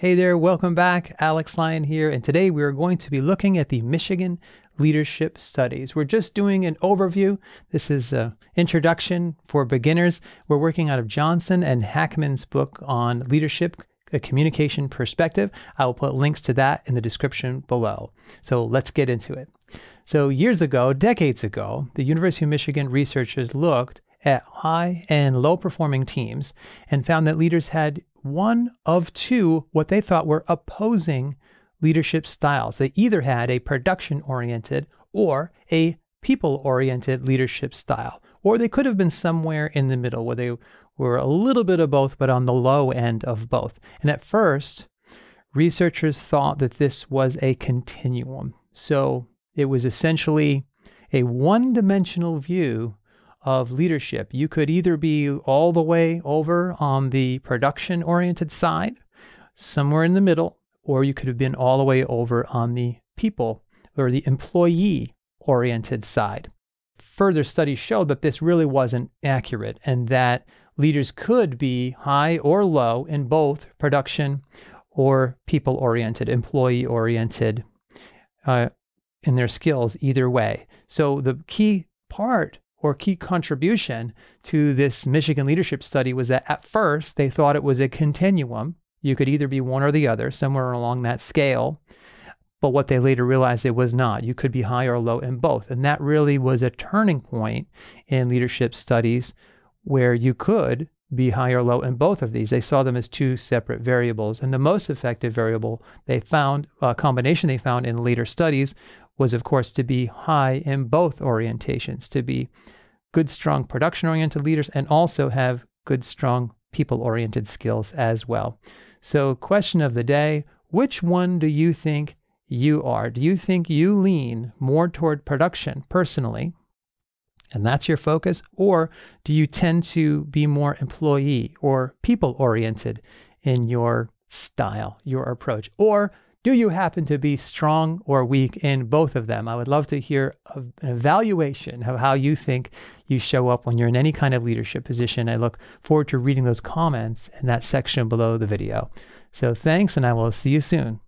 Hey there, welcome back. Alex Lyon here, and today we are going to be looking at the Michigan Leadership Studies. We're just doing an overview. This is an introduction for beginners. We're working out of Johnson and Hackman's book on leadership, a communication perspective. I will put links to that in the description below. So let's get into it. So years ago, decades ago, the University of Michigan researchers looked at high and low performing teams and found that leaders had one of two what they thought were opposing leadership styles. They either had a production-oriented or a people-oriented leadership style, or they could have been somewhere in the middle where they were a little bit of both, but on the low end of both. And at first, researchers thought that this was a continuum. So it was essentially a one-dimensional view of leadership. You could either be all the way over on the production-oriented side, somewhere in the middle, or you could have been all the way over on the people or the employee-oriented side. Further studies showed that this really wasn't accurate and that leaders could be high or low in both production or people-oriented, employee-oriented in their skills either way. So the key part or key contribution to this Michigan Leadership Study was that at first they thought it was a continuum. You could either be one or the other, somewhere along that scale, but what they later realized it was not. You could be high or low in both, and that really was a turning point in leadership studies where you could be high or low in both of these. They saw them as two separate variables, and the most effective variable they found, combination they found in later studies, was of course to be high in both orientations, to be good, strong production-oriented leaders and also have good, strong people-oriented skills as well. So question of the day, which one do you think you are? Do you think you lean more toward production personally, and that's your focus, or do you tend to be more employee or people-oriented in your style, your approach? Or do you happen to be strong or weak in both of them? I would love to hear an evaluation of how you think you show up when you're in any kind of leadership position. I look forward to reading those comments in that section below the video. So thanks, and I will see you soon.